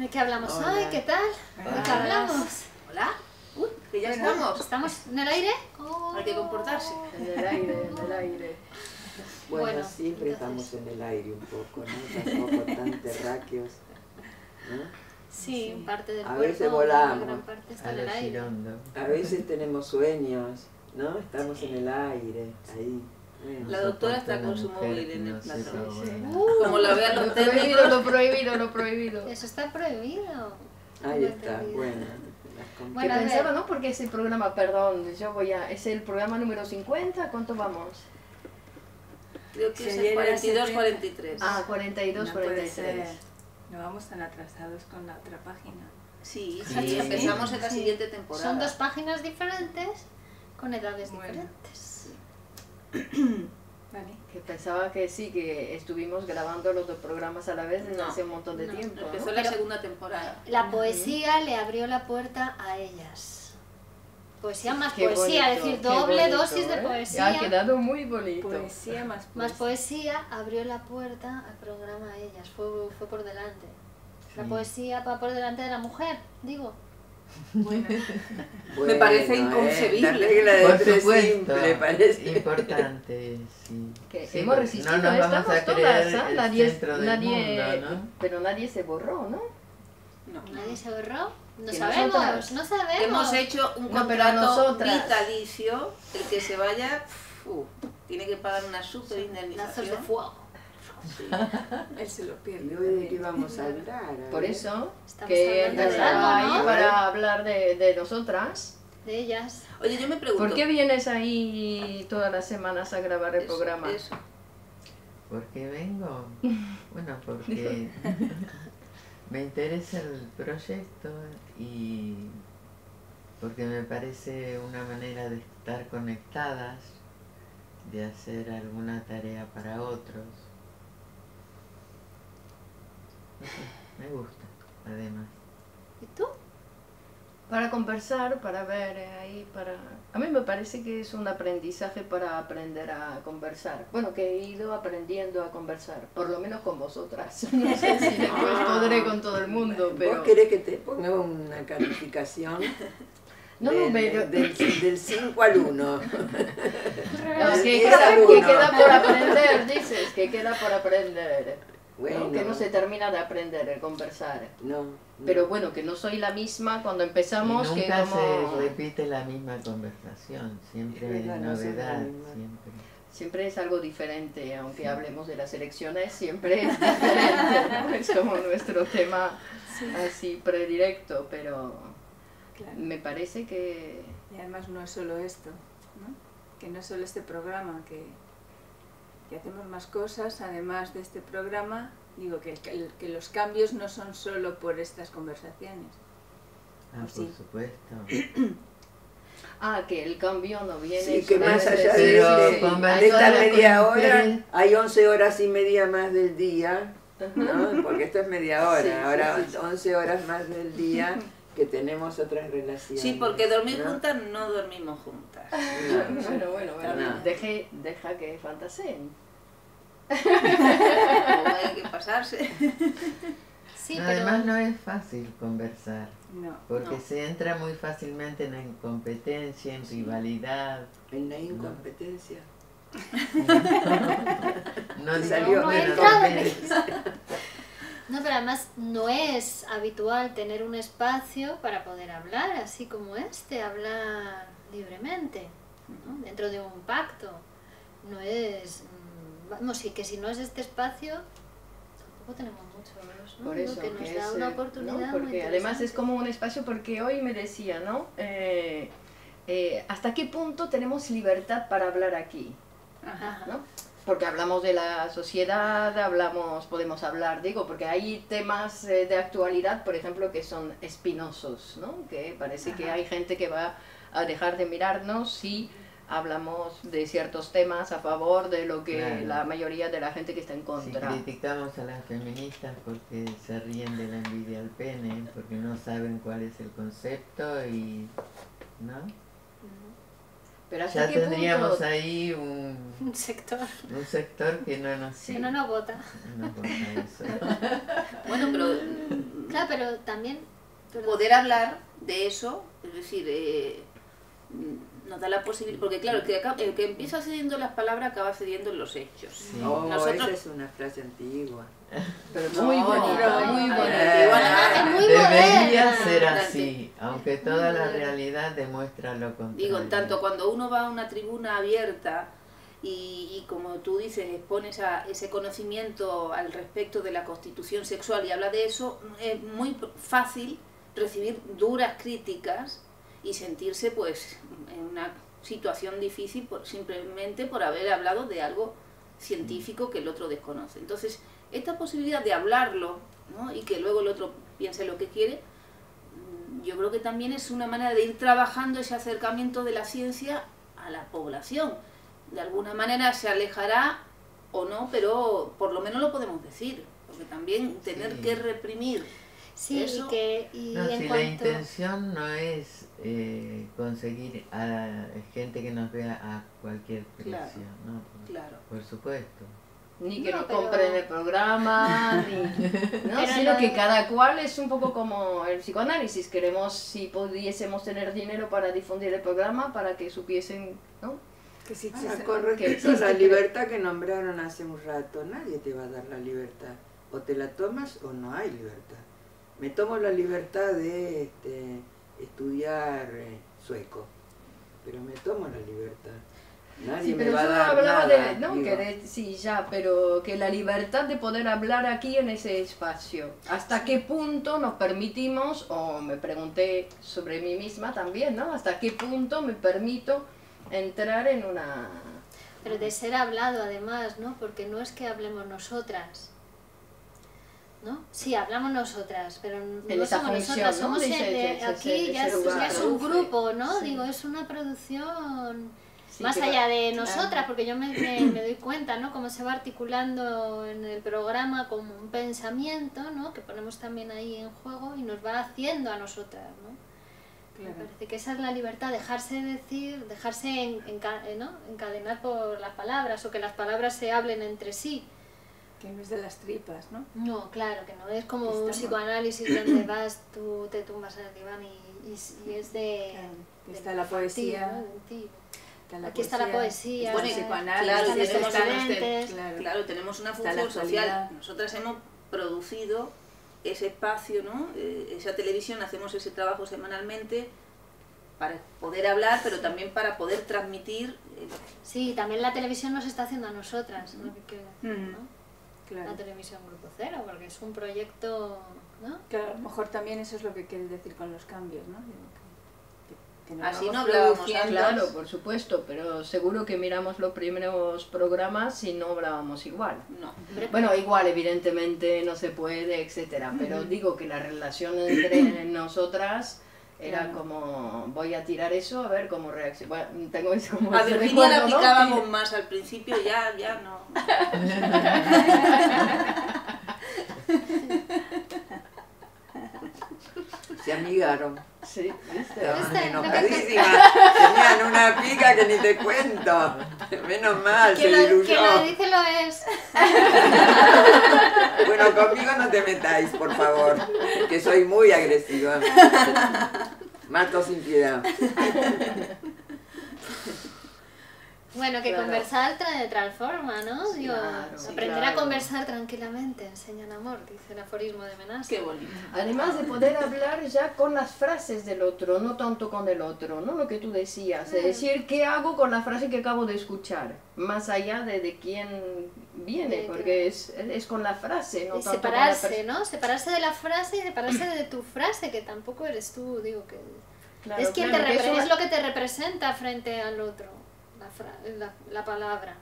¿De qué hablamos hoy? ¿Qué tal? ¿De qué hablamos? Hola. Que ya estamos. ¿Estamos en el aire? Hay que comportarse. En el aire, en el aire. Bueno, siempre entonces estamos en el aire un poco, ¿no? Tampoco tan terráqueos, ¿no? Sí, sí, parte del cuerpo. A veces volamos. Gran parte está en el aire. A veces tenemos sueños, ¿no? Estamos en el aire, ahí. La doctora está con su móvil en el platón. Como la vean los técnicos. Lo prohibido, lo prohibido. Eso está prohibido. Ahí está, bueno. Bueno, pensaba, ¿no? Porque es el programa, perdón, yo voy a... Es el programa número 50, ¿cuánto vamos? Creo que es el 42, 43. Ah, 42, 43. No vamos tan atrasados con la otra página. Sí, empezamos en la siguiente temporada. Son dos páginas diferentes con edades diferentes. Vale. Que pensaba que sí, que estuvimos grabando los dos programas a la vez desde hace un montón de tiempo. Empezó la segunda temporada. La poesía le abrió la puerta a ellas. Poesía más poesía, es decir, doble dosis de poesía. Ha quedado muy bonito. Poesía más poesía. Más poesía abrió la puerta al programa a ellas, fue por delante. Sí. La poesía va por delante de la mujer, digo. Bueno. Bueno, me parece inconcebible. La por supuesto, parece importante. Sí. Que sí, hemos resistido, no estamos a todas, ¿eh? Nadie, pero nadie se borró, ¿no? Nadie se borró. No sabemos, nosotras, no sabemos. Hemos hecho un contrato vitalicio. El que se vaya tiene que pagar una super indemnización. De fuego. Sí. Él se lo pierde. ¿Y hoy de qué vamos a hablar? Por eso, estamos que estaba ahí, ¿no? Para hablar de nosotras. De ellas. Oye, yo me pregunto... ¿Por qué vienes ahí todas las semanas a grabar el programa? Eso. ¿Por qué vengo? Bueno, porque me interesa el proyecto y porque me parece una manera de estar conectadas, de hacer alguna tarea para otros. Me gusta, además. ¿Y tú? Para conversar, para ver ahí, para... A mí me parece que es un aprendizaje para aprender a conversar. Bueno, que he ido aprendiendo a conversar, por lo menos con vosotras. No sé si después podré con todo el mundo, pero... ¿Vos querés que te ponga una calificación? No, pero... Del 5 al 1. Que queda por aprender, dices, que queda por aprender. Bueno, que no se termina de aprender, de conversar. Pero bueno, que no soy la misma cuando empezamos. Y nunca que como... se repite la misma conversación, siempre hay novedad. Siempre es algo diferente, aunque hablemos de las elecciones, siempre es diferente, ¿no? Es como nuestro tema así predilecto, pero me parece que... Y además no es solo esto, ¿no? Que no es solo este programa, que hacemos más cosas, además de este programa, digo que los cambios no son solo por estas conversaciones. Ah, por supuesto. Ah, que el cambio no viene... Sí, que más allá de esta media hora, hay 11 horas y media más del día, ¿no? Porque esto es media hora, ahora 11 horas más del día... que tenemos otras relaciones. Sí, porque dormir juntas no dormimos juntas. Bueno. Deja que fantaseen. Hay que pasarse. Sí, pero... Además no es fácil conversar, porque se entra muy fácilmente en la incompetencia, en rivalidad. En la incompetencia. No salió de la... No, pero además no es habitual tener un espacio para poder hablar así como este, hablar libremente, ¿no? Dentro de un pacto. No es... Vamos, y que si no es este espacio, tampoco tenemos mucho, ¿no? Por eso, que nos da una oportunidad. Porque además es como un espacio, porque hoy me decía, ¿no? ¿Hasta qué punto tenemos libertad para hablar aquí? Ajá. ¿No? Porque hablamos de la sociedad, podemos hablar, digo, porque hay temas de actualidad, por ejemplo, que son espinosos, ¿no? Que parece que hay gente que va a dejar de mirarnos si hablamos de ciertos temas a favor de lo que la mayoría de la gente que está en contra. Si criticamos a las feministas porque se ríen de la envidia al pene, porque no saben cuál es el concepto y... ¿no? Pero ¿hasta ya qué tendríamos punto? Ahí un sector que no nos sí. no nos vota. No vota eso. Bueno, pero claro, pero también poder hablar de eso, es decir, nos da la posibilidad, porque claro, el que empieza cediendo las palabras acaba cediendo los hechos. Sí. Oh, nosotros... Esa es una frase antigua. Pero no, muy bonita, muy bonita. Muy debería ser así, aunque toda la realidad demuestra lo contrario. Digo, tanto cuando uno va a una tribuna abierta y como tú dices, expones a ese conocimiento al respecto de la constitución sexual y habla de eso, es muy fácil recibir duras críticas y sentirse pues en una situación difícil simplemente por haber hablado de algo científico que el otro desconoce. Entonces, esta posibilidad de hablarlo, ¿no? Y que luego el otro piense lo que quiere, yo creo que también es una manera de ir trabajando ese acercamiento de la ciencia a la población. De alguna manera se alejará o no, pero por lo menos lo podemos decir, porque también tener que reprimir eso... Si la intención no es conseguir a gente que nos vea a cualquier precio, ¿no? Por supuesto. Ni que no compren el programa, no, sino que cada cual es un poco como el psicoanálisis. Queremos, si pudiésemos tener dinero para difundir el programa, para que supiesen, ¿no? Que sí existe. Con respecto a la libertad que nombraron hace un rato, nadie te va a dar la libertad. O te la tomas o no hay libertad. Me tomo la libertad de estudiar sueco, pero me tomo la libertad. Nadie me va a dar hablaba nada, de, no, que de, sí, ya, pero que la libertad de poder hablar aquí en ese espacio. ¿Hasta qué punto nos permitimos, o me pregunté sobre mí misma también, ¿no? ¿Hasta qué punto me permito entrar en una...? Pero de ser hablado además, ¿no? Porque no es que hablemos nosotras, ¿no? Sí, hablamos nosotras, pero no somos nosotras, somos aquí, ya es un grupo, ¿no? Sí. Digo, es una producción... Sí, más allá de nosotras, porque yo me doy cuenta, ¿no? Cómo se va articulando en el programa como un pensamiento, ¿no? Que ponemos también ahí en juego y nos va haciendo a nosotras, ¿no? Me parece que esa es la libertad, dejarse decir, dejarse ¿no? encadenar por las palabras o que las palabras se hablen entre sí. Que no es de las tripas, ¿no? No, claro que no. Es como un psicoanálisis donde vas, tú te tumbas en el diván y es de... Claro. Está de la poesía. Ti, ¿no? De ti. Aquí está la poesía, tenemos una función social. Nosotras hemos producido ese espacio, ¿no? Esa televisión, hacemos ese trabajo semanalmente para poder hablar, pero también para poder transmitir. Sí, también la televisión nos está haciendo a nosotras, ¿no? La televisión Grupo Cero, porque es un proyecto, ¿no? Que a lo mejor también eso es lo que quieres decir con los cambios, ¿no? Así no hablábamos antes. Claro, por supuesto, pero seguro que miramos los primeros programas y no hablábamos igual. No. Bueno, igual, evidentemente, no se puede, etcétera, pero digo que la relación entre nosotras era como, voy a tirar eso, a ver cómo reacciona. Bueno, tengo eso como... A Virginia la picábamos más al principio, ya no. Se amigaron. Sí, ¿viste? Enojadísimas. Tenían una pica que ni te cuento. Menos mal, se diluyó. Que lo dice lo es. Bueno, conmigo no te metáis, por favor, que soy muy agresiva. Mato sin piedad. Bueno, que conversar transforma, ¿no? Sí, aprender a conversar tranquilamente enseña el amor, dice el aforismo de Menassa. Qué bonito. Además de poder hablar ya con las frases del otro, no tanto con el otro, ¿no? Lo que tú decías, es decir, ¿qué hago con la frase que acabo de escuchar? Más allá de quién viene, porque es con la frase, no y tanto separarse, con la ¿no? Separarse de la frase y separarse de tu frase, que tampoco eres tú, digo que... Claro, es quien te es lo que te representa frente al otro. La palabra.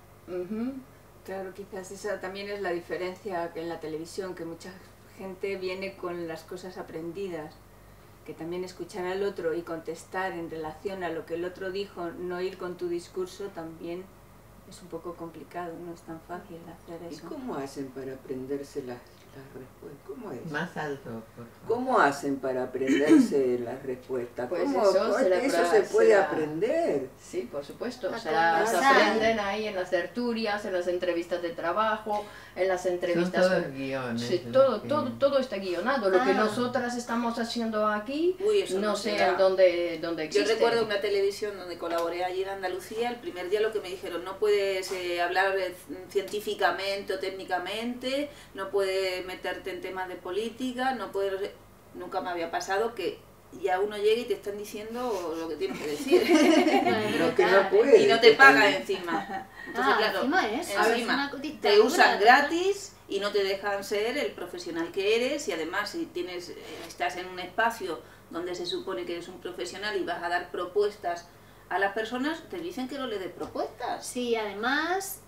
Claro, quizás esa también es la diferencia en la televisión, que mucha gente viene con las cosas aprendidas que también escuchar al otro y contestar en relación a lo que el otro dijo, no ir con tu discurso, también es un poco complicado, no es tan fácil hacer eso. ¿Y cómo hacen para aprenderse las respuestas? ¿Cómo es? Más alto, por favor. ¿Cómo hacen para aprenderse las respuestas? Pues eso se puede aprender. Sí, por supuesto. O sea, se aprenden ahí en las tertulias, en las entrevistas de trabajo, en las entrevistas... Son todos guiones. Sí, todo está guionado. Lo que nosotras estamos haciendo aquí, no sé en dónde existe. Yo recuerdo una televisión donde colaboré allí en Andalucía, el primer día lo que me dijeron, no puedes hablar científicamente o técnicamente, no puedes meterte en temas de política, no puedes... Nunca me había pasado que ya uno llegue y te están diciendo lo que tienes que decir. Lo que no puedes, y no te pagan encima. Entonces, claro, encima te usan gratis y no te dejan ser el profesional que eres, y además si estás en un espacio donde se supone que eres un profesional y vas a dar propuestas a las personas, te dicen que no le des propuestas. Sí, además...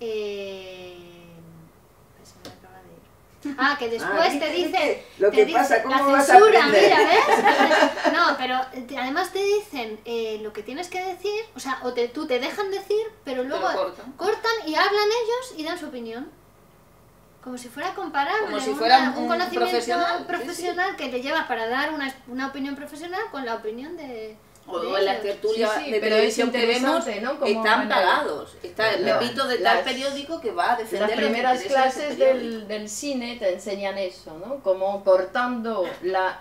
que después te dicen... Lo que pasa, ¿cómo vas a aprender? La censura, mira, ¿ves? No, pero además te dicen lo que tienes que decir, o sea, tú te dejan decir, pero luego cortan y hablan ellos y dan su opinión. Como si fuera comparable, como si fuera un conocimiento profesional sí. Que te llevas para dar una opinión profesional con la opinión de... O en las tertulias de televisión que vemos, ¿no? Están pagados. Está el Pepito de tal periódico que va a defender. Las primeras clases del cine te enseñan eso, ¿no? Como cortando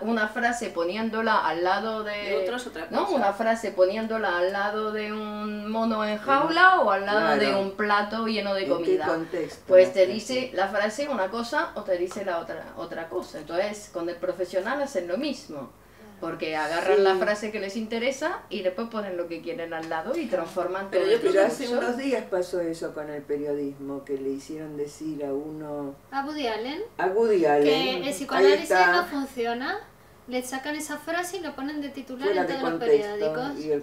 una frase, poniéndola al lado de otros, otra cosa. ¿No? Una frase poniéndola al lado de un mono en jaula o al lado de un plato lleno de comida. ¿En qué contexto? Pues te dice la frase una cosa o te dice la otra cosa. Entonces, con el profesional hacen lo mismo. Porque agarran la frase que les interesa y después ponen lo que quieren al lado y transforman todo. Pero hace unos días pasó eso con el periodismo, que le hicieron decir a uno... A Woody Allen. A Woody Allen. Que el psicoanálisis no funciona, le sacan esa frase y lo ponen de titular en todos los periódicos. Y el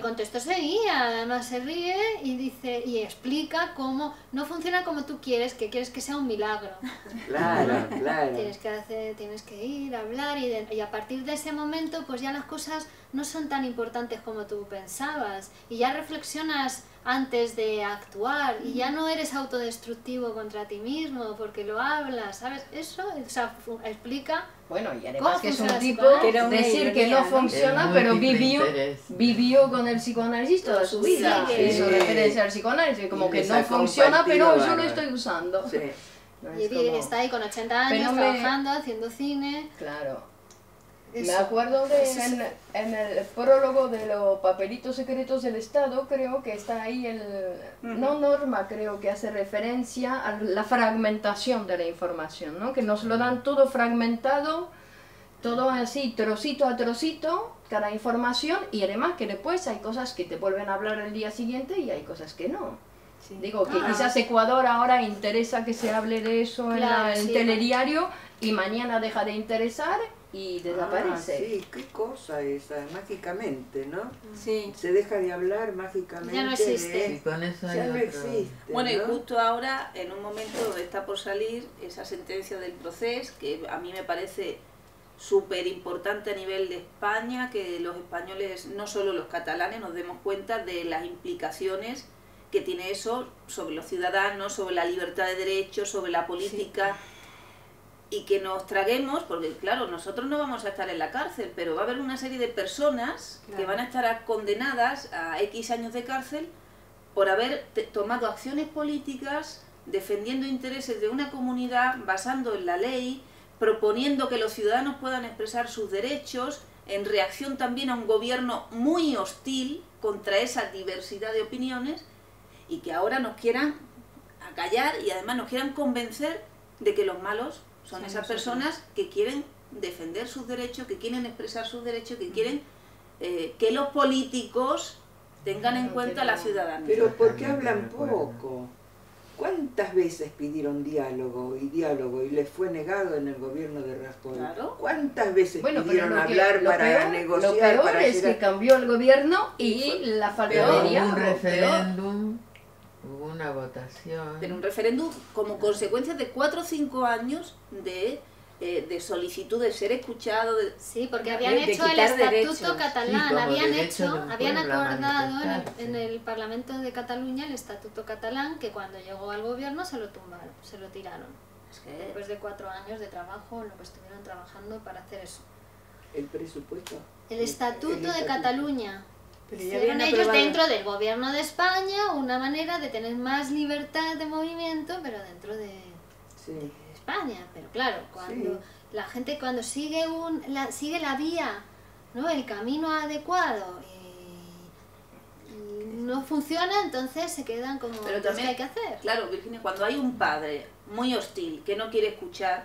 contexto seguía. Además se ríe y dice y explica cómo no funciona como tú quieres que sea un milagro. Claro, claro. Tienes que ir a hablar y a partir de ese momento pues ya las cosas no son tan importantes como tú pensabas y ya reflexionas antes de actuar y ya no eres autodestructivo contra ti mismo porque lo hablas, ¿sabes? Eso explica. Bueno, y además que es un tipo decir que no funciona, pero vivió con el psicoanálisis toda su vida. Hizo referencia al psicoanálisis, como que no funciona, pero yo lo estoy usando. Y está ahí con 80 años trabajando, haciendo cine. Claro. Me acuerdo de en el prólogo de los papelitos secretos del Estado, creo que está ahí no norma, creo que hace referencia a la fragmentación de la información, ¿no? Que nos lo dan todo fragmentado, todo así, trocito a trocito, cada información, y además que después hay cosas que te vuelven a hablar el día siguiente y hay cosas que no. Sí. Digo, que quizás Ecuador ahora interesa que se hable de eso en el telediario y mañana deja de interesar y desaparece. Sí, qué cosa esa, mágicamente, ¿no? Sí. Se deja de hablar mágicamente. Ya no existe. Y con eso ya no existe. Bueno, y justo ahora, en un momento está por salir esa sentencia del Procés, que a mí me parece súper importante a nivel de España, que los españoles, no solo los catalanes, nos demos cuenta de las implicaciones que tiene eso sobre los ciudadanos, sobre la libertad de derechos, sobre la política, y que nos traguemos, porque claro, nosotros no vamos a estar en la cárcel, pero va a haber una serie de personas que van a estar condenadas a X años de cárcel por haber tomado acciones políticas, defendiendo intereses de una comunidad, basando en la ley, proponiendo que los ciudadanos puedan expresar sus derechos, en reacción también a un gobierno muy hostil contra esa diversidad de opiniones, y que ahora nos quieran acallar y además nos quieran convencer de que los malos son esas personas que quieren defender sus derechos, que quieren expresar sus derechos, que quieren que los políticos tengan en cuenta a la ciudadanía. Pero ¿por qué hablan poco? ¿Cuántas veces pidieron diálogo y les fue negado en el gobierno de Rajoy? Claro. ¿Cuántas veces pidieron hablar para negociar? Lo peor para es que cambió el gobierno y la falta de diálogo. Hubo una votación. Pero un referéndum como consecuencia de 4 o 5 años de de solicitud de ser escuchado. De, sí, porque habían hecho el estatuto derechos. Catalán, sí, habían acordado en el Parlamento de Cataluña el estatuto catalán, que cuando llegó al gobierno se lo tumbaron, se lo tiraron. Es que después de 4 años de trabajo, en lo que estuvieron trabajando para hacer eso. El presupuesto. El estatuto de Cataluña. Hicieron ellos dentro del gobierno de España una manera de tener más libertad de movimiento, pero dentro de... Sí. De España, pero claro, cuando la gente sigue sigue la vía, ¿no? El camino adecuado y no funciona, entonces se quedan como pero también hay que hacer. Claro, Virginia, cuando hay un padre muy hostil que no quiere escuchar,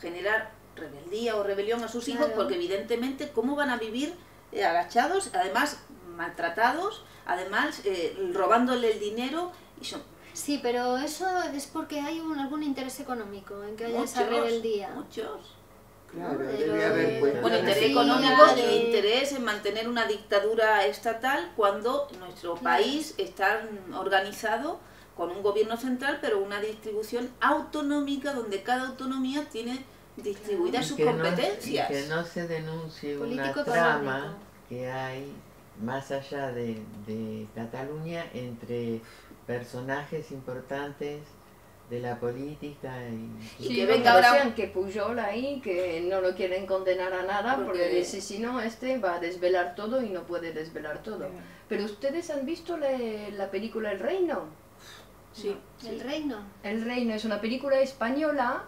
generar rebeldía o rebelión a sus hijos, porque evidentemente cómo van a vivir agachados, además maltratados, además robándole el dinero y son... Sí, pero eso es porque hay algún interés económico en que haya esa rebeldía. Muchos. Claro, debe haber cuenta. Bueno, interés económico e interés en mantener una dictadura estatal cuando nuestro país está organizado con un gobierno central, pero una distribución autonómica donde cada autonomía tiene distribuidas sus competencias. No, y que no se denuncie una trama que hay más allá de Cataluña entre... personajes importantes de la política y que venga ahora que Puyol ahí, que no lo quieren condenar a nada porque dice si no este va a desvelar todo y no puede desvelar todo. Pero ustedes han visto la película El Reino. Sí, no. El Reino. El Reino es una película española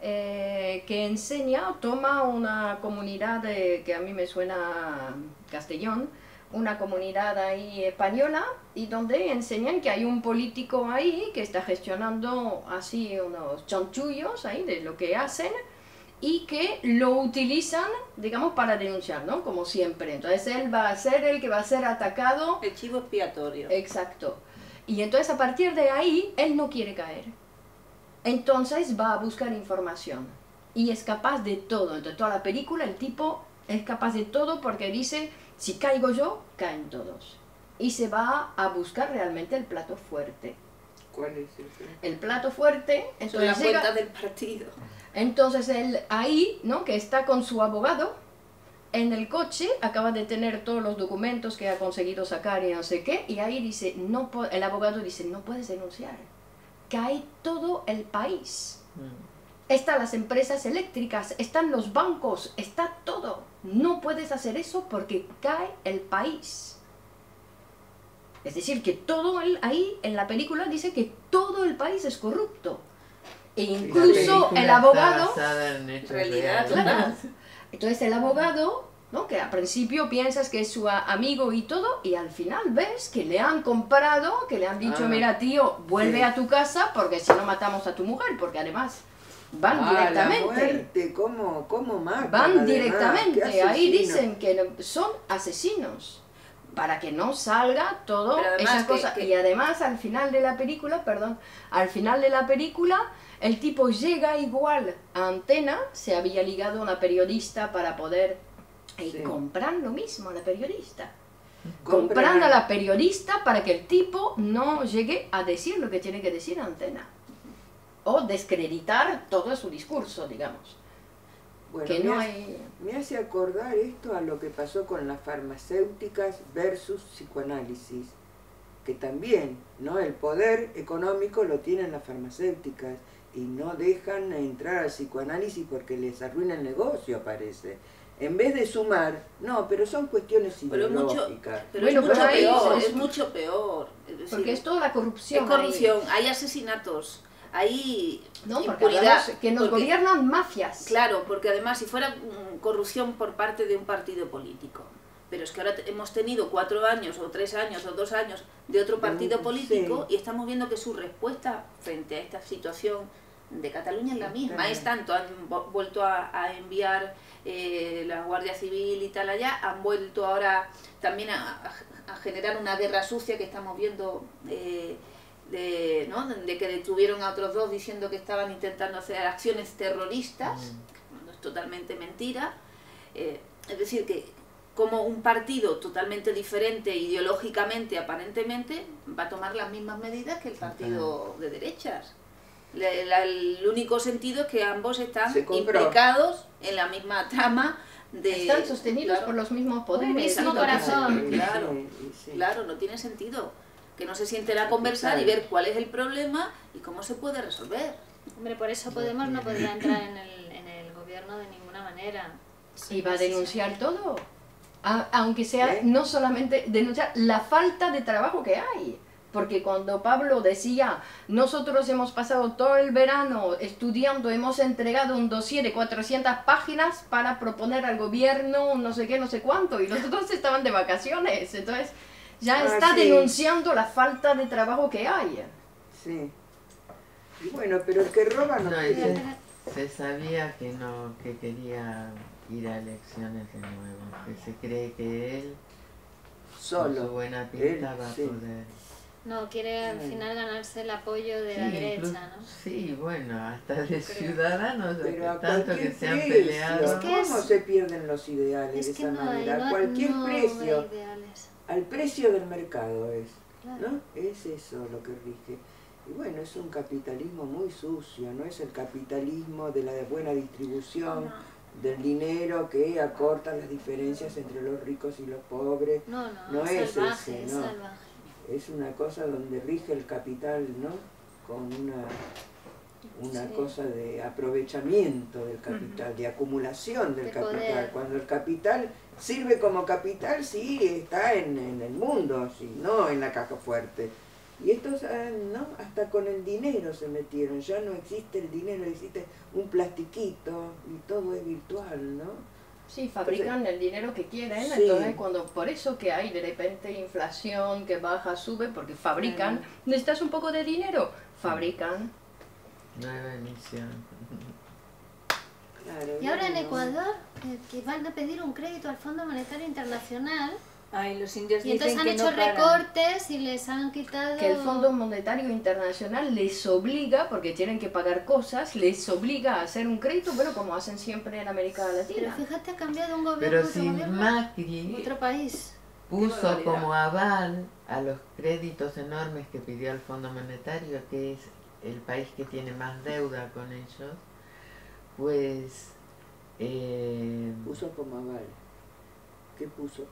que enseña, toma una comunidad que a mí me suena Castellón, una comunidad ahí española, y donde enseñan que hay un político ahí que está gestionando así unos chanchullos ahí de lo que hacen y que lo utilizan, digamos, para denunciar, ¿no? Como siempre. Entonces él va a ser el que va a ser atacado. El chivo expiatorio. Exacto. Y entonces a partir de ahí él no quiere caer. Entonces va a buscar información y es capaz de todo. Entonces toda la película el tipo es capaz de todo porque dice... Si caigo yo, caen todos. Y se va a buscar realmente el plato fuerte. ¿Cuál es ese? El plato fuerte... Entonces la cuenta del partido. Entonces él ahí, ¿no? Que está con su abogado, en el coche, acaba de tener todos los documentos que ha conseguido sacar y no sé qué, y ahí dice, no, el abogado dice, no puedes denunciar. Cae todo el país. Están las empresas eléctricas, están los bancos, está todo. No puedes hacer eso porque cae el país. Es decir, que todo ahí en la película dice que todo el país es corrupto. E incluso el abogado... En realidad, claro. Entonces el abogado, ¿no? Que al principio piensas que es su amigo y todo, y al final ves que le han comprado, que le han dicho, mira tío, vuelve a tu casa porque si no matamos a tu mujer, porque además... Van directamente. La muerte, ¿cómo matan? Van además, directamente. Ahí dicen que son asesinos. Para que no salga todo esas cosas. Y además, al final de la película, el tipo llega igual a Antena, se había ligado a una periodista para poder. Y compran lo mismo a la periodista. Compran a la periodista para que el tipo no llegue a decir lo que tiene que decir a Antena. O descreditar todo su discurso, digamos. Bueno, que no me hace acordar esto a lo que pasó con las farmacéuticas versus psicoanálisis, que también, ¿no? El poder económico lo tienen las farmacéuticas y no dejan entrar al psicoanálisis porque les arruina el negocio, parece. En vez de sumar, no, pero son cuestiones ideológicas. Pero es mucho peor, es mucho peor. Porque es toda la corrupción. Es corrupción, hay asesinatos. Ahí no, impunidad. Que nos gobiernan mafias. Claro, porque además si fuera corrupción por parte de un partido político. Pero es que ahora hemos tenido 4 años, o 3 años, o 2 años de otro partido político y estamos viendo que su respuesta frente a esta situación de Cataluña es la misma. Claro. Es tanto, han vuelto a enviar la Guardia Civil y tal allá, han vuelto ahora también a generar una guerra sucia que estamos viendo... de que detuvieron a otros 2 diciendo que estaban intentando hacer acciones terroristas, que es totalmente mentira, es decir que como un partido totalmente diferente ideológicamente aparentemente va a tomar las mismas medidas que el partido de derechas. El único sentido es que ambos están implicados en la misma trama. Están sostenidos por los mismos poderes, el mismo corazón. Claro, claro, no tiene sentido que no se sienten a conversar y ver cuál es el problema y cómo se puede resolver. Hombre, por eso Podemos no podría entrar en el gobierno de ninguna manera. ¿Y va a denunciar todo? Aunque sea no solamente denunciar la falta de trabajo que hay. Porque cuando Pablo decía, nosotros hemos pasado todo el verano estudiando, hemos entregado un dossier de 400 páginas para proponer al gobierno no sé qué, no sé cuánto, y los otros estaban de vacaciones, entonces ya está denunciando la falta de trabajo que hay. Sí. Y bueno, pero el que roba no quiere. Se sabía que no, que quería ir a elecciones de nuevo, que se cree que él, solo con su buena pinta, va a poder... No, quiere al final ganarse el apoyo de la derecha, ¿no? Sí, bueno, hasta de ciudadanos, tanto que se han peleado. Es que ¿cómo se pierden los ideales de esa manera? A cualquier precio, al precio del mercado es, ¿no? Es eso lo que rige. Y bueno, es un capitalismo muy sucio, no es el capitalismo de la buena distribución, del dinero que acorta las diferencias entre los ricos y los pobres. No, no, no es salvaje, es salvaje. Es una cosa donde rige el capital, ¿no? Con una cosa de aprovechamiento del capital, de acumulación del capital. Poder. Cuando el capital sirve como capital, sí, está en el mundo, sí, no en la caja fuerte. Y estos, ¿no? Hasta con el dinero se metieron, ya no existe el dinero, existe un plastiquito y todo es virtual, ¿no? Sí, fabrican entonces, el dinero que quieren, entonces cuando por eso que hay de repente inflación que baja, sube, porque fabrican, necesitas un poco de dinero, fabrican. Nueva emisión. Claro, y ahora en Ecuador, que van a pedir un crédito al Fondo Monetario Internacional. Ay, los indios y entonces han hecho recortes y les han quitado... Que el Fondo Monetario Internacional les obliga, porque tienen que pagar cosas, les obliga a hacer un crédito, bueno, como hacen siempre en América Latina. Pero fíjate, ha cambiado un gobierno... Pero si Macri otro país puso como aval a los créditos enormes que pidió el Fondo Monetario, que es el país que tiene más deuda con ellos, pues... puso como aval.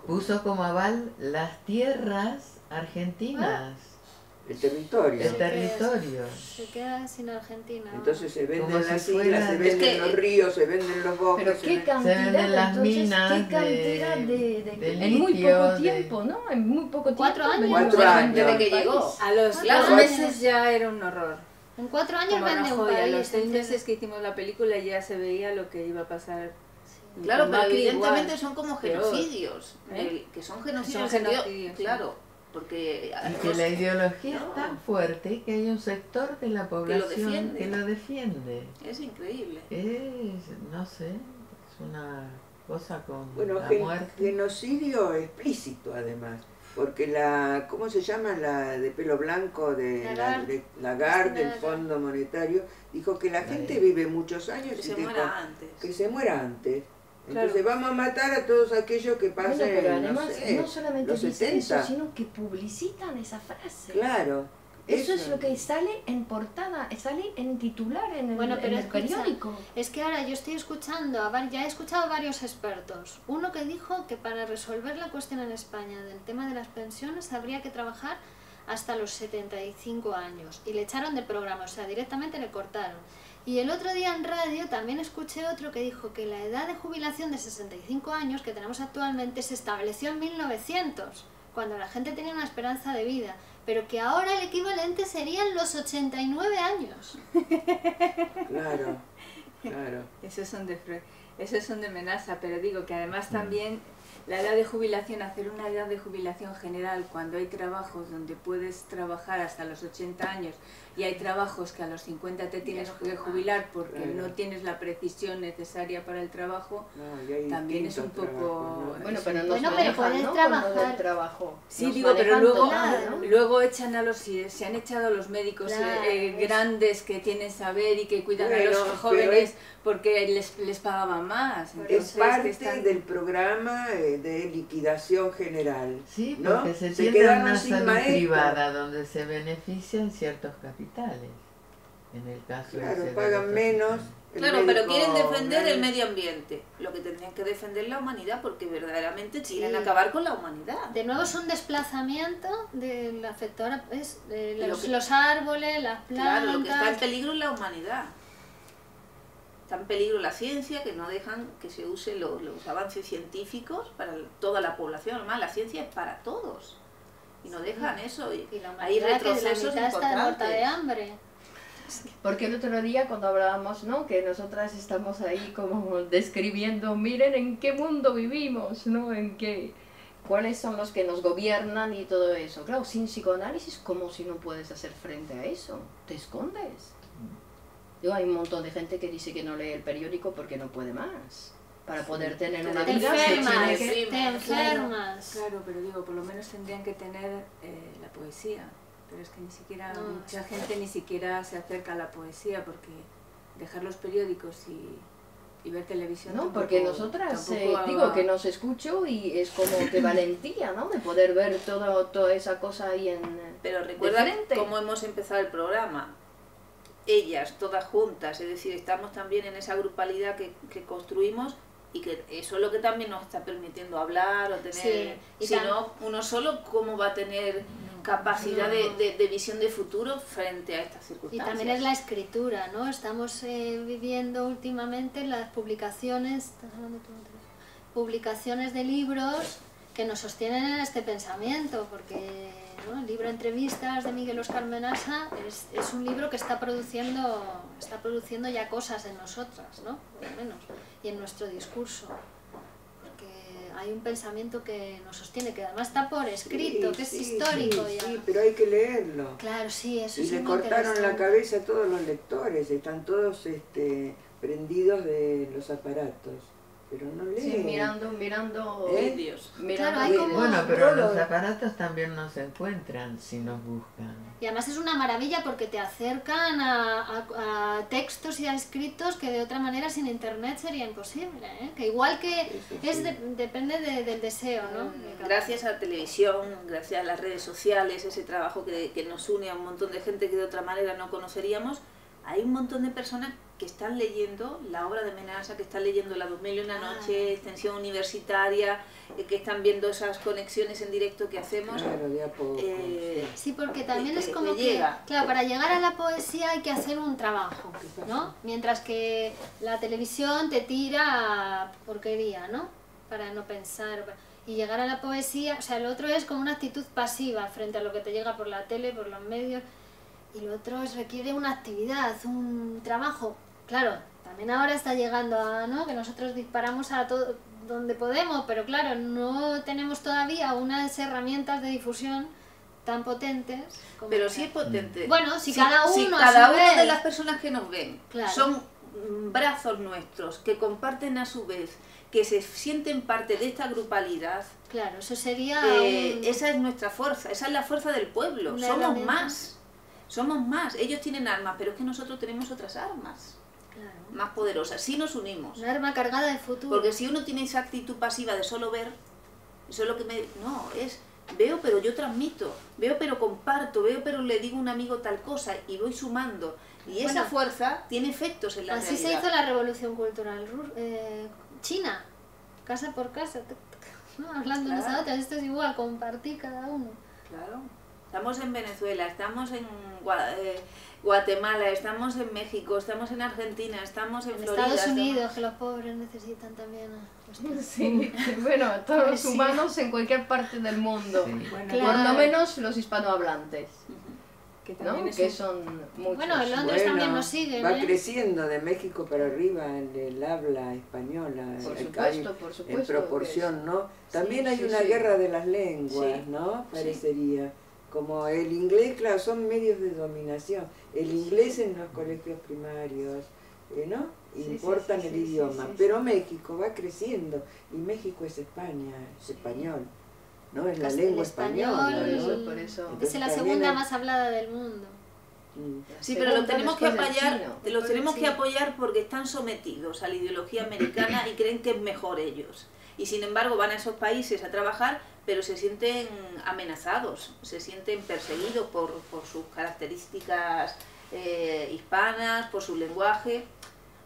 Puso como aval las tierras argentinas. El territorio. El territorio. Se queda sin Argentina. Entonces se venden las islas, se venden los ríos, se venden los bosques. Pero qué cantidad, se venden las minas, qué cantidad de en muy poco tiempo, ¿no? En muy poco tiempo. 4 años. 4 años. Desde que llegó. A los meses ya era un horror. En 4 años vende un país. A los 6 meses que hicimos la película ya se veía lo que iba a pasar. Claro, pero evidentemente igual, son como genocidios, que son genocidios, claro, porque... Y que la ideología es tan fuerte que hay un sector de la población que lo defiende. Es increíble. Es, no sé, es una cosa con la muerte. Genocidio explícito además, porque la, ¿cómo se llama? La de pelo blanco de Lagarde, del Fondo Monetario, dijo que la gente vive muchos años y se muera antes. Que se muera antes. Entonces vamos a matar a todos aquellos que pasan no solamente los 70. Eso, sino que publicitan esa frase. Claro. Eso es lo que sale en portada, sale en titular, en el, en el periódico. Es que ahora yo estoy escuchando, ya he escuchado a varios expertos. Uno que dijo que para resolver la cuestión en España del tema de las pensiones habría que trabajar hasta los 75 años. Y le echaron del programa, o sea, directamente le cortaron. Y el otro día en radio también escuché otro que dijo que la edad de jubilación de 65 años que tenemos actualmente se estableció en 1900, cuando la gente tenía una esperanza de vida, pero que ahora el equivalente serían los 89 años. Claro, claro. Esos son de Menassa, pero digo que además también la edad de jubilación, hacer una edad de jubilación general cuando hay trabajos donde puedes trabajar hasta los 80 años y hay trabajos que a los 50 te tienes que jubilar porque no tienes la precisión necesaria para el trabajo, también es un poco... Bueno, pero puedes trabajar. Sí, digo, pero luego echan a los... Se han echado a los médicos grandes que tienen saber y que cuidan a los jóvenes porque les pagaban más. Es parte del programa... de liquidación general. Sí, porque se tiene una salud privada donde se benefician ciertos capitales. en el caso de pagan menos. Claro, pero quieren defender el medio ambiente. Lo que tendrían que defender la humanidad, porque verdaderamente quieren acabar con la humanidad. De nuevo es un desplazamiento del afector, es los árboles, las plantas. Claro, lo que está en peligro es la humanidad. Está en peligro la ciencia, que no dejan que se usen los avances científicos para toda la población. Además, la ciencia es para todos. Y no dejan eso. Y la hay retrocesos que la mitad está muerta de hambre. Porque el otro día cuando hablábamos, ¿no?, que nosotras estamos ahí como describiendo, miren en qué mundo vivimos, ¿no?, en qué, cuáles son los que nos gobiernan y todo eso. Claro, sin psicoanálisis, como si no puedes hacer frente a eso, te escondes. Yo, hay un montón de gente que dice que no lee el periódico porque no puede más. Para poder tener una vida, te enfermas. Claro, pero digo, por lo menos tendrían que tener la poesía. Pero es que ni siquiera, mucha gente ni siquiera se acerca a la poesía, porque dejar los periódicos y ver televisión... No, tampoco, porque nosotras, digo, que nos escucho y es como que valentía, ¿no?, de poder ver toda esa cosa ahí en... Pero recuerden cómo hemos empezado el programa, ellas, todas juntas, es decir, estamos también en esa grupalidad que construimos, y que eso es lo que también nos está permitiendo hablar o tener... Sí, y si no, uno solo, ¿cómo va a tener capacidad de visión de futuro frente a estas circunstancias? Y también es la escritura, ¿no? Estamos viviendo últimamente las publicaciones de libros que nos sostienen en este pensamiento, porque, ¿no?, el libro Entrevistas de Miguel Oscar Menassa es un libro que está produciendo ya cosas en nosotras, ¿no?, por lo menos, y en nuestro discurso. Hay un pensamiento que nos sostiene, que además está por escrito, que es histórico. Sí, ya. Sí, pero hay que leerlo. Claro, sí, eso es muy interesante. Y le cortaron la cabeza a todos los lectores, están todos prendidos de los aparatos, pero no leen. Sí, mirando vídeos. Claro, bueno, pero los aparatos también nos encuentran si nos buscan. Y además es una maravilla porque te acercan a textos y a escritos que de otra manera sin internet sería imposible, ¿eh? Que igual que sí. Depende del deseo, ¿no? Gracias a la televisión, gracias a las redes sociales, ese trabajo que nos une a un montón de gente que de otra manera no conoceríamos, hay un montón de personas que están leyendo la obra de Menassa, que están leyendo Las 2000 y una noche, Extensión Universitaria, que están viendo esas conexiones en directo que hacemos. Claro, ya puedo, sí, porque también es como que, claro, para llegar a la poesía hay que hacer un trabajo, ¿no? Mientras que la televisión te tira a porquería, ¿no?, para no pensar. Y llegar a la poesía, o sea, lo otro es como una actitud pasiva frente a lo que te llega por la tele, por los medios, y lo otro requiere una actividad, un trabajo. Claro, también ahora está llegando a, ¿no?, que nosotros disparamos a todo donde podemos, pero claro, no tenemos todavía unas herramientas de difusión tan potentes. Como pero sí es potente. Bueno, si cada uno de las personas que nos ven son brazos nuestros, que comparten a su vez, que se sienten parte de esta grupalidad. Claro, eso sería... Esa es nuestra fuerza, esa es la fuerza del pueblo, somos más. Somos más, ellos tienen armas, pero es que nosotros tenemos otras armas. Claro. Más poderosas, si nos unimos. Una arma cargada de futuro. Porque si uno tiene esa actitud pasiva de solo ver, eso es lo que me... No, es veo pero yo transmito, veo pero comparto, veo pero le digo a un amigo tal cosa y voy sumando. Y esa fuerza tiene efectos en la realidad. Así se hizo la revolución cultural china, casa por casa, ¿no?, hablando unas a otras, esto es igual, compartir cada uno. Claro. Estamos en Venezuela, estamos en Guatemala, estamos en México, estamos en Argentina, estamos en Florida. Estados Unidos, que los pobres necesitan también... Sí, bueno, todos los humanos en cualquier parte del mundo, bueno, por lo menos los hispanohablantes, que, también, ¿no?, que son muchos. Bueno, en Londres también nos siguen. Va creciendo de México para arriba el habla española, por supuesto, en proporción, ¿no? También hay una guerra de las lenguas, ¿no? Parecería... Como el inglés, claro, son medios de dominación. El inglés en los colegios primarios, ¿no? Importan el idioma. Pero México va creciendo, y México es España, es español, ¿no? Es la lengua española, ¿no? Por eso. Es la segunda más hablada del mundo. Sí, pero los tenemos que apoyar, los tenemos que apoyar porque están sometidos a la ideología americana y creen que es mejor ellos. Y sin embargo van a esos países a trabajar, pero se sienten amenazados, se sienten perseguidos por sus características hispanas, por su lenguaje.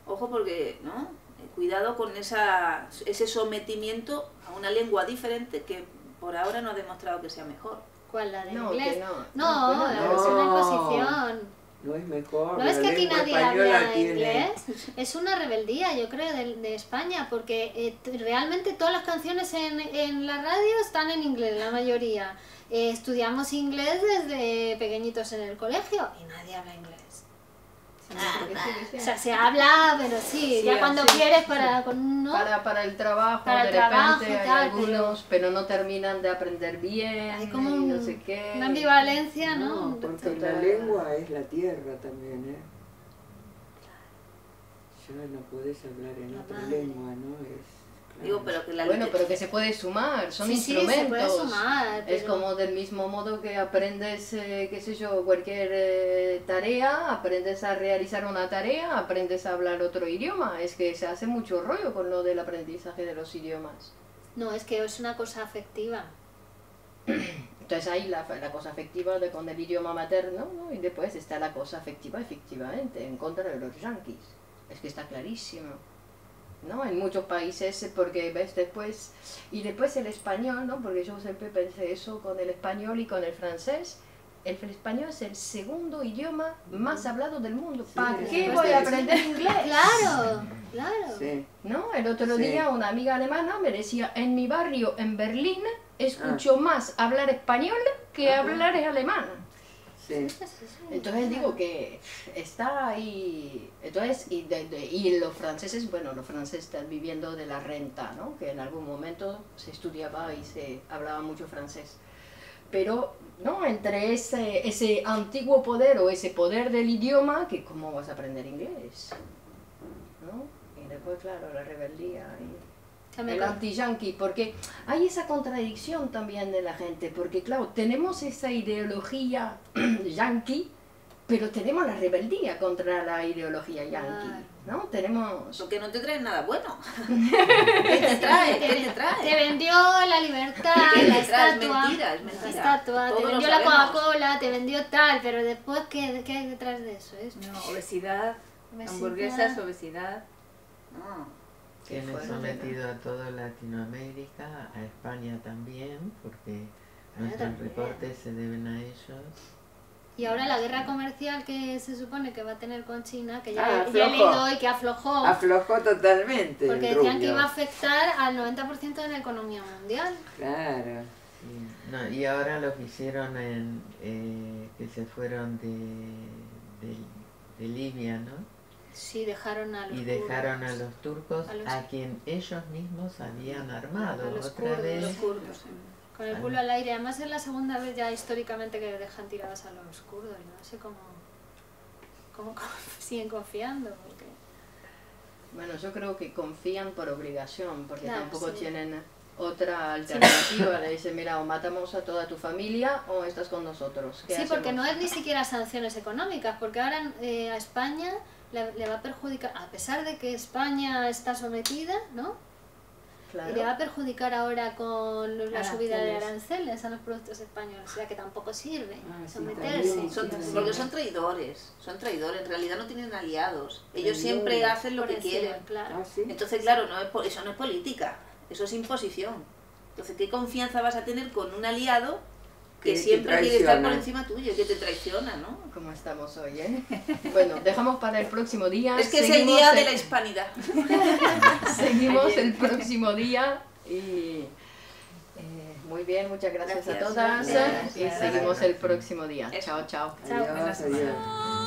Ojo porque, ¿no? Cuidado con ese sometimiento a una lengua diferente que por ahora no ha demostrado que sea mejor. ¿Cuál? ¿La de inglés? No, la versión de imposición. No es mejor. ¿No es que aquí nadie habla inglés? Es una rebeldía, yo creo, de España, porque realmente todas las canciones en la radio están en inglés, la mayoría. Estudiamos inglés desde pequeñitos en el colegio y nadie habla inglés. O sea, se habla, pero sí ya cuando quieres para, ¿no? para el trabajo, para el repente tal, hay algunos, pero no terminan de aprender bien, hay como no sé qué. Una ambivalencia, ¿no? No, porque la lengua es la tierra también, ¿eh? Claro. Ya no podés hablar en otra lengua, ¿no? Digo, pero que la bueno, pero que se puede sumar, son instrumentos. Sí, se puede sumar, pero... Es como del mismo modo que aprendes, qué sé yo, cualquier tarea, aprendes a realizar una tarea, aprendes a hablar otro idioma. Es que se hace mucho rollo con lo del aprendizaje de los idiomas. No, es que es una cosa afectiva. Entonces hay la cosa afectiva con el idioma materno, ¿no? Y después está la cosa afectiva, efectivamente, en contra de los yanquis. Es que está clarísimo. ¿No? En muchos países, porque ves después, y después el español, ¿no? Porque yo siempre pensé eso con el español y con el francés. El español es el segundo idioma más hablado del mundo. Sí, ¿para qué voy a aprender inglés? Claro, claro. Sí. ¿No? El otro día una amiga alemana me decía, en mi barrio, en Berlín, escucho más hablar español que hablar alemán. Sí. Entonces digo que está ahí, entonces, y los franceses, bueno, los franceses están viviendo de la renta, ¿no? Que en algún momento se estudiaba y se hablaba mucho francés, pero no entre ese antiguo poder o ese poder del idioma, que cómo vas a aprender inglés, ¿no? Y después, claro, la rebeldía el anti-yanqui, porque hay esa contradicción también de la gente, porque claro, tenemos esa ideología yanqui, pero tenemos la rebeldía contra la ideología yanqui, ¿no? Tenemos... Porque no te traen nada bueno. ¿Qué te trae? Te vendió la libertad, la estatua, mentiras. La estatua, te vendió la Coca-Cola, te vendió tal, pero después, ¿qué hay detrás de eso? ¿Es? No, obesidad, hamburguesas, obesidad... No. Tienen sometido a toda Latinoamérica, a España también, porque nuestros recortes se deben a ellos. Y ahora la guerra comercial que se supone que va a tener con China, que ya le doy, que aflojó. Aflojó totalmente. Porque decían que iba a afectar al 90% de la economía mundial. Claro. No, y ahora los hicieron que se fueron de Libia, ¿no? Sí, dejaron a los turcos, a quien ellos mismos habían armado. A los kurdos, con el culo al aire. Además es la segunda vez ya históricamente que dejan tirados a los kurdos. No sé cómo siguen confiando. Porque... Bueno, yo creo que confían por obligación, porque tampoco tienen otra alternativa. Le dicen, mira, o matamos a toda tu familia o estás con nosotros. Sí, hacemos? Porque no es ni siquiera sanciones económicas, porque ahora a España... Le va a perjudicar, a pesar de que España está sometida, ¿no? Claro. Y le va a perjudicar ahora con la subida de aranceles a los productos españoles, o sea que tampoco sirve someterse. Sí, porque son traidores, en realidad no tienen aliados. Ellos siempre hacen lo que quieren. Claro. Entonces, claro, eso no es política, eso es imposición. Entonces, ¿qué confianza vas a tener con un aliado que siempre quiere estar por encima tuyo, que te traiciona, ¿no? Como estamos hoy, ¿eh? Bueno, dejamos para el próximo día. Es que es el día de la hispanidad. Seguimos el próximo día y... muy bien, muchas gracias a todas. Gracias. Y seguimos el próximo día. Chao, chao. Chao. Adiós.